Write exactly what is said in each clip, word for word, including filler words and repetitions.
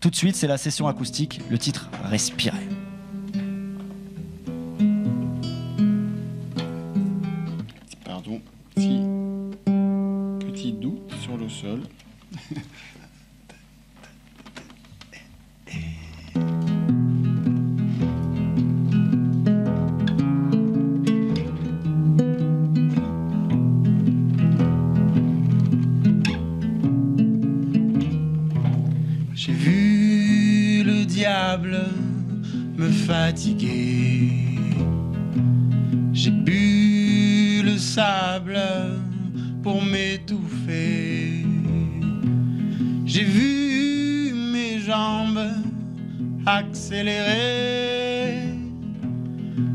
Tout de suite, c'est la session acoustique, le titre « Respirer ». Pardon, petit, petit doux sur le sol. J'ai vu le diable me fatiguer. J'ai bu le sable pour m'étouffer. J'ai vu mes jambes accélérer.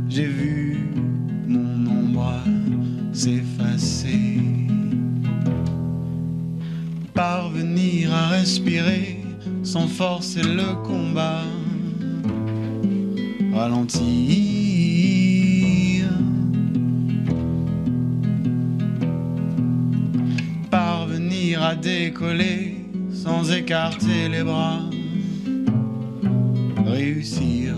J'ai vu mon ombre s'effacer. Parvenir à respirer sans forcer le combat, ralentir. Parvenir à décoller sans écarter les bras, réussir.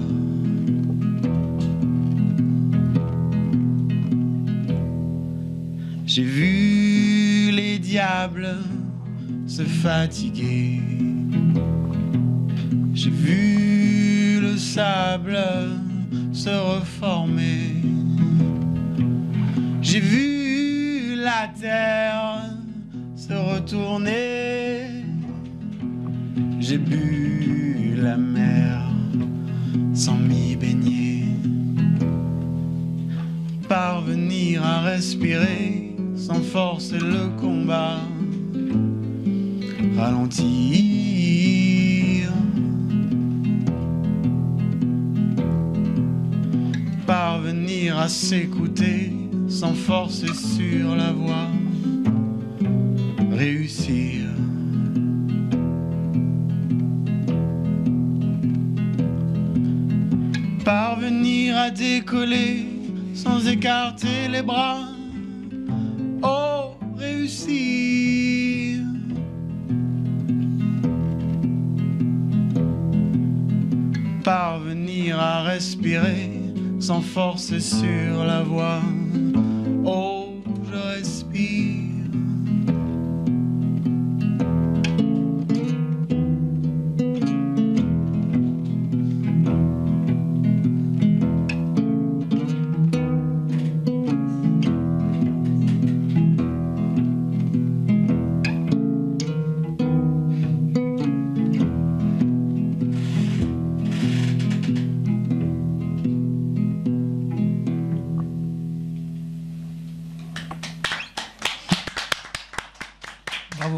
J'ai vu les diables se fatiguer. J'ai vu le sable se reformer. J'ai vu la terre se retourner. J'ai bu la mer sans m'y baigner. Parvenir à respirer sans forcer le combat, ralentir. Parvenir à s'écouter sans forcer sur la voie, réussir. Parvenir à décoller sans écarter les bras, oh, réussir. Parvenir à respirer sans force sur la voie, oh, je respire. Bravo.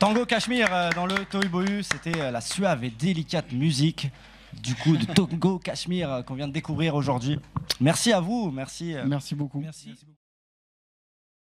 Tango Kashmir dans le Tohubohu, c'était la suave et délicate musique du coup de Tango Kashmir qu'on vient de découvrir aujourd'hui. Merci à vous, merci. Merci beaucoup. Merci.